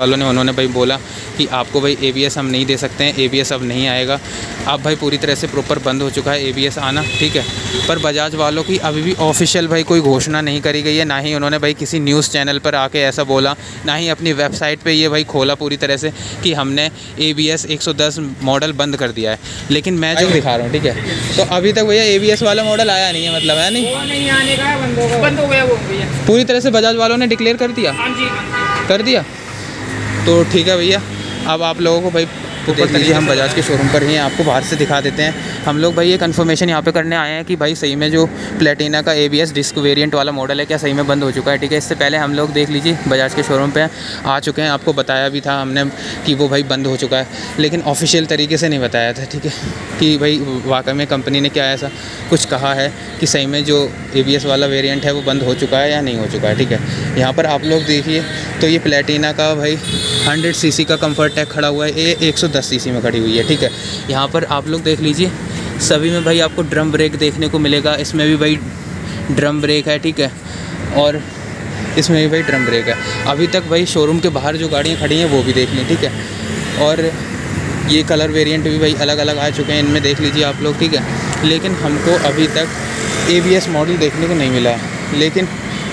वालों ने उन्होंने भाई बोला कि आपको भाई एबीएस हम नहीं दे सकते हैं, एबीएस अब नहीं आएगा, अब भाई पूरी तरह से प्रॉपर बंद हो चुका है एबीएस आना, ठीक है। पर बजाज वालों की अभी भी ऑफिशियल भाई कोई घोषणा नहीं करी गई है, ना ही उन्होंने भाई किसी न्यूज़ चैनल पर आके ऐसा बोला, ना ही अपनी वेबसाइट पर ये भाई खोला पूरी तरह से कि हमने एबीएस 110 मॉडल बंद कर दिया है। लेकिन मैं जो दिखा रहा हूँ, ठीक है, तो अभी तक भैया एबीएस वाला मॉडल आया नहीं है, मतलब है नहीं, बंद हो गया वो पूरी तरह से बजाज वालों ने डिक्लेयर कर दिया, कर दिया। तो ठीक है भैया, अब आप लोगों को भाई देख लीजिए, हम बजाज के शोरूम पर ही हैं, आपको बाहर से दिखा देते हैं। हम लोग भाई ये कंफर्मेशन यहाँ पे करने आए हैं कि भाई सही में जो प्लेटिना का एबीएस डिस्क वेरिएंट वाला मॉडल है क्या सही में बंद हो चुका है, ठीक है। इससे पहले हम लोग देख लीजिए बजाज के शोरूम पे आ चुके हैं, आपको बताया भी था हमने कि वो भाई बंद हो चुका है, लेकिन ऑफिशियल तरीके से नहीं बताया था, ठीक है, कि भाई वाकई में कंपनी ने क्या ऐसा कुछ कहा है कि सही में जो एबीएस वाला वेरिएंट है वो बंद हो चुका है या नहीं हो चुका है, ठीक है। यहाँ पर आप लोग देखिए तो ये प्लेटिना का भाई 100cc का कंफर्ट टैग खड़ा हुआ है, ये 110cc में खड़ी हुई है, ठीक है। यहाँ पर आप लोग देख लीजिए सभी में भाई आपको ड्रम ब्रेक देखने को मिलेगा, इसमें भी भाई ड्रम ब्रेक है, ठीक है, और इसमें भी भाई ड्रम ब्रेक है। अभी तक भाई शोरूम के बाहर जो गाड़ियाँ खड़ी हैं वो भी देख लें, ठीक है, और ये कलर वेरिएंट भी भाई अलग अलग आ चुके हैं, इनमें देख लीजिए आप लोग, ठीक है। लेकिन हमको अभी तक एबीएस मॉडल देखने को नहीं मिला है, लेकिन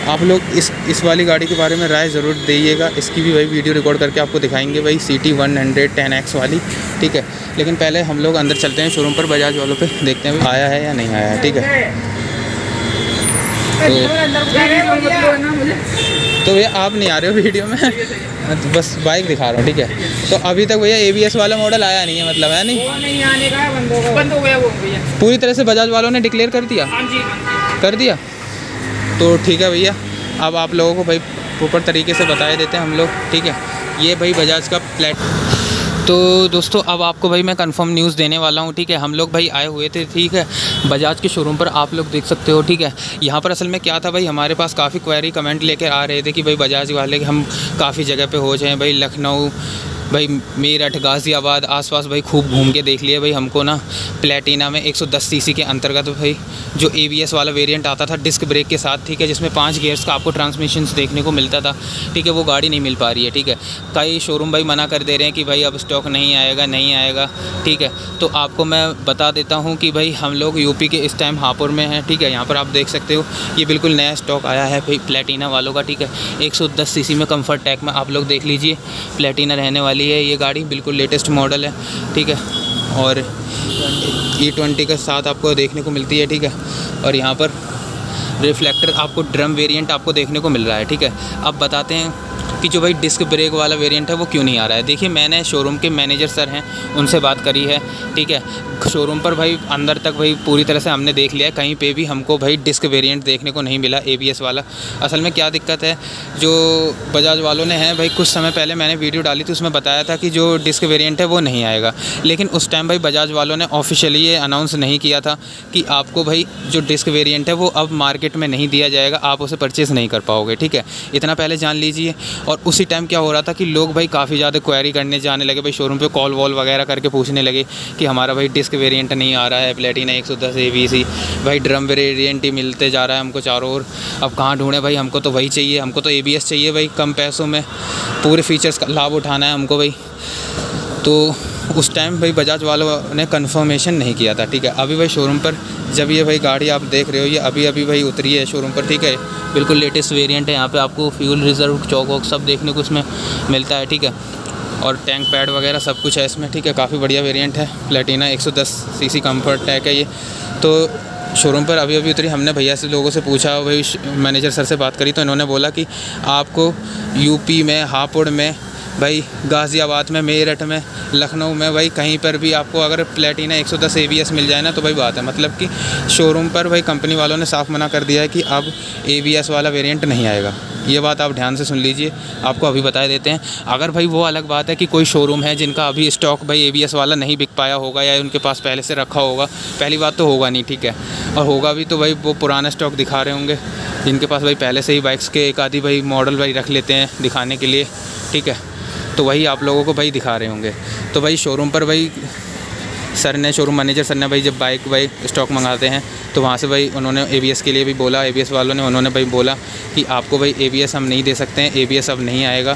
आप लोग इस वाली गाड़ी के बारे में राय ज़रूर दीजिएगा, इसकी भी भाई वीडियो रिकॉर्ड करके आपको दिखाएंगे भाई CT 100 10X वाली, ठीक है। लेकिन पहले हम लोग अंदर चलते हैं शोरूम पर, बजाज वालों पे देखते हैं आया है या नहीं आया है, ठीक है। तो भैया आप नहीं आ रहे हो वीडियो में, बस बाइक दिखा रहा हूँ, ठीक है। तो अभी तक भैया ABS वाला मॉडल आया नहीं है, मतलब है नहीं, बंद हो गया वो पूरी तरह से बजाज वालों ने डिक्लेयर कर दिया, कर दिया। तो ठीक है भैया, अब आप लोगों को भाई प्रॉपर तरीके से बता देते हैं हम लोग, ठीक है। ये भाई बजाज का तो दोस्तों अब आपको भाई मैं कंफर्म न्यूज़ देने वाला हूँ, ठीक है। हम लोग भाई आए हुए थे, ठीक है, बजाज के शोरूम पर, आप लोग देख सकते हो, ठीक है। यहाँ पर असल में क्या था भाई, हमारे पास काफ़ी क्वेरी कमेंट लेकर आ रहे थे कि भाई बजाज वाले हम काफ़ी जगह पे हो जाएँ, भाई लखनऊ, भाई मेरठ, गाज़ियाबाद आसपास भाई खूब घूम के देख लिए, भाई हमको ना प्लेटिना में 110cc के अंतर्गत तो भाई जो एबीएस वाला वेरिएंट आता था डिस्क ब्रेक के साथ, ठीक है, जिसमें 5 गियर्स का आपको ट्रांसमिशन देखने को मिलता था, ठीक है, वो गाड़ी नहीं मिल पा रही है, ठीक है। कई शोरूम भाई मना कर दे रहे हैं कि भाई अब स्टॉक नहीं आएगा, नहीं आएगा, ठीक है। तो आपको मैं बता देता हूँ कि भाई हम लोग यूपी के इस टाइम हापुड़ में हैं, ठीक है। यहाँ पर आप देख सकते हो ये बिल्कुल नया स्टॉक आया है भाई प्लेटिना वालों का, ठीक है। 110cc में कम्फर्ट टैक में आप लोग देख लीजिए प्लेटिना रहने वाली है ये गाड़ी, बिल्कुल लेटेस्ट मॉडल है, ठीक है, और E20 के साथ आपको देखने को मिलती है, ठीक है। और यहाँ पर रिफ्लेक्टर आपको ड्रम वेरिएंट आपको देखने को मिल रहा है, ठीक है। अब बताते हैं कि जो भाई डिस्क ब्रेक वाला वेरिएंट है वो क्यों नहीं आ रहा है। देखिए मैंने शोरूम के मैनेजर सर हैं उनसे बात करी है, ठीक है। शोरूम पर भाई अंदर तक भाई पूरी तरह से हमने देख लिया है, कहीं पे भी हमको भाई डिस्क वेरिएंट देखने को नहीं मिला एबीएस वाला। असल में क्या दिक्कत है जो बजाज वालों ने है भाई, कुछ समय पहले मैंने वीडियो डाली थी उसमें बताया था कि जो डिस्क वेरिएंट है वो नहीं आएगा, लेकिन उस टाइम भाई बजाज वालों ने ऑफिशियली ये अनाउंस नहीं किया था कि आपको भाई जो डिस्क वेरिएंट है वो अब मार्केट में नहीं दिया जाएगा, आप उसे परचेज़ नहीं कर पाओगे, ठीक है, इतना पहले जान लीजिए। और उसी टाइम क्या हो रहा था कि लोग भाई काफ़ी ज़्यादा क्वेरी करने जाने लगे भाई, शोरूम पर कॉल वॉल वगैरह करके पूछने लगे कि हमारा भाई डिस्क वेरिएंट नहीं आ रहा है, प्लेटिना 110 एबीसी भाई ड्रम वेरिएंट ही मिलते जा रहा है हमको चारों ओर, अब कहाँ ढूंढें भाई, हमको तो वही चाहिए, हमको तो एबीएस चाहिए भाई, कम पैसों में पूरे फीचर्स का लाभ उठाना है हमको भाई। तो उस टाइम भाई बजाज वालों ने कंफर्मेशन नहीं किया था, ठीक है। अभी भाई शोरूम पर जब ये भाई गाड़ी आप देख रहे हो ये अभी अभी भाई उतरी है शोरूम पर, ठीक है, बिल्कुल लेटेस्ट वेरिएंट है। यहाँ पे आपको फ्यूल रिजर्व चौक वॉक सब देखने को इसमें मिलता है, ठीक है, और टैंक पैड वगैरह सब कुछ है इसमें, ठीक है, काफ़ी बढ़िया वेरिएंट है। प्लेटिना 110cc कंफर्ट टैक है ये, तो शोरूम पर अभी अभी उतरी। हमने भैया से लोगों से पूछा, भाई मैनेजर सर से बात करी तो इन्होंने बोला कि आपको यूपी में, हापुड़ में, भाई गाज़ियाबाद में, मेरठ में, लखनऊ में, भाई कहीं पर भी आपको अगर प्लेटिना 110 एबीएस मिल जाए ना तो भाई बात है, मतलब कि शोरूम पर भाई कंपनी वालों ने साफ़ मना कर दिया है कि अब एबीएस वाला वेरिएंट नहीं आएगा। ये बात आप ध्यान से सुन लीजिए, आपको अभी बता देते हैं। अगर भाई वो अलग बात है कि कोई शोरूम है जिनका अभी स्टॉक भाई एबीएस वाला नहीं बिक पाया होगा या उनके पास पहले से रखा होगा, पहली बात तो होगा नहीं, ठीक है, और होगा भी तो भाई वो पुराना स्टॉक दिखा रहे होंगे जिनके पास भाई पहले से ही बाइक्स के एक आधी भाई मॉडल भाई रख लेते हैं दिखाने के लिए, ठीक है, तो वही आप लोगों को भाई दिखा रहे होंगे। तो भाई शोरूम पर भाई सर ने, शोरूम मैनेजर सर ने भाई जब बाइक भाई स्टॉक मंगाते हैं तो वहाँ से भाई उन्होंने ABS के लिए भी बोला, ABS वालों ने, उन्होंने भाई बोला कि आपको भाई ABS हम नहीं दे सकते हैं, ABS अब नहीं आएगा,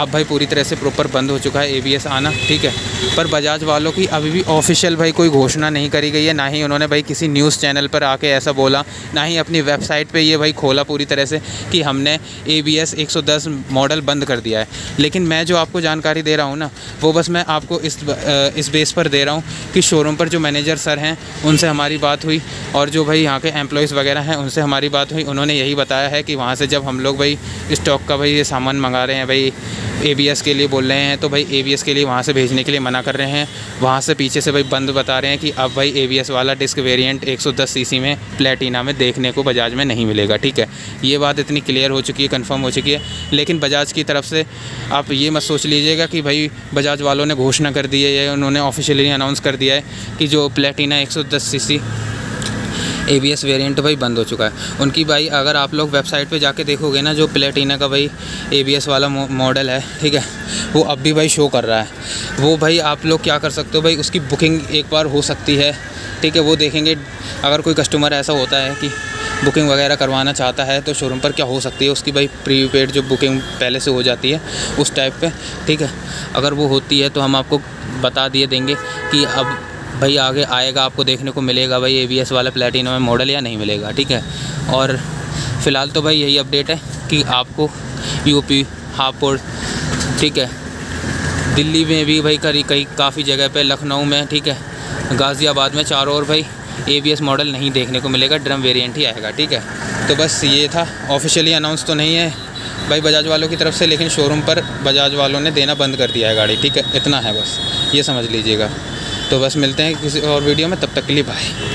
अब भाई पूरी तरह से प्रॉपर बंद हो चुका है ABS आना, ठीक है। पर बजाज वालों की अभी भी ऑफिशियल भाई कोई घोषणा नहीं करी गई है, ना ही उन्होंने भाई किसी न्यूज़ चैनल पर आके ऐसा बोला, ना ही अपनी वेबसाइट पर ये भाई खोला पूरी तरह से कि हमने ABS 110 मॉडल बंद कर दिया है। लेकिन मैं जो आपको जानकारी दे रहा हूँ ना, वो बस मैं आपको इस बेस पर दे रहा हूँ कि शोरूम पर जो मैनेजर सर हैं उनसे हमारी बात हुई, और जो भाई यहाँ के एम्प्लॉइज़ वगैरह हैं उनसे हमारी बात हुई, उन्होंने यही बताया है कि वहाँ से जब हम लोग भाई स्टॉक का भाई ये सामान मंगा रहे हैं भाई ABS के लिए बोल रहे हैं, तो भाई ABS के लिए वहाँ से भेजने के लिए मना कर रहे हैं। वहाँ से पीछे से भाई बंद बता रहे हैं कि अब भाई ABS वाला डिस्क वेरिएंट 110 सीसी में प्लेटिना में देखने को बजाज में नहीं मिलेगा, ठीक है। ये बात इतनी क्लियर हो चुकी है, कंफर्म हो चुकी है। लेकिन बजाज की तरफ से आप ये मत सोच लीजिएगा कि भाई बजाज वालों ने घोषणा कर दी है, उन्होंने ऑफिशियली अनाउंस कर दिया है कि जो प्लेटिना 110 सीसी ABS वेरिएंट भाई बंद हो चुका है। उनकी भाई अगर आप लोग वेबसाइट पे जाके देखोगे ना, जो प्लेटिना का भाई ABS वाला मॉडल है, ठीक है, वो अब भी भाई शो कर रहा है। वो भाई आप लोग क्या कर सकते हो भाई, उसकी बुकिंग एक बार हो सकती है, ठीक है, वो देखेंगे। अगर कोई कस्टमर ऐसा होता है कि बुकिंग वगैरह करवाना चाहता है तो शोरूम पर क्या हो सकती है उसकी भाई प्रीपेड जो बुकिंग पहले से हो जाती है उस टाइप पे, ठीक है, अगर वो होती है तो हम आपको बता दिए देंगे कि अब भाई आगे आएगा, आपको देखने को मिलेगा भाई ABS वाला प्लेटिना में मॉडल या नहीं मिलेगा, ठीक है। और फ़िलहाल तो भाई यही अपडेट है कि आपको UP, हापुड़, ठीक है, दिल्ली में भी भाई कई काफ़ी जगह पे, लखनऊ में, ठीक है, गाज़ियाबाद में, चारों ओर भाई ABS मॉडल नहीं देखने को मिलेगा, ड्रम वेरिएंट ही आएगा, ठीक है। तो बस ये था, ऑफिशियली अनाउंस तो नहीं है भाई बजाज वालों की तरफ से, लेकिन शोरूम पर बजाज वालों ने देना बंद कर दिया है गाड़ी, ठीक है, इतना है बस, ये समझ लीजिएगा। तो बस मिलते हैं किसी और वीडियो में, तब तक के लिए बाय।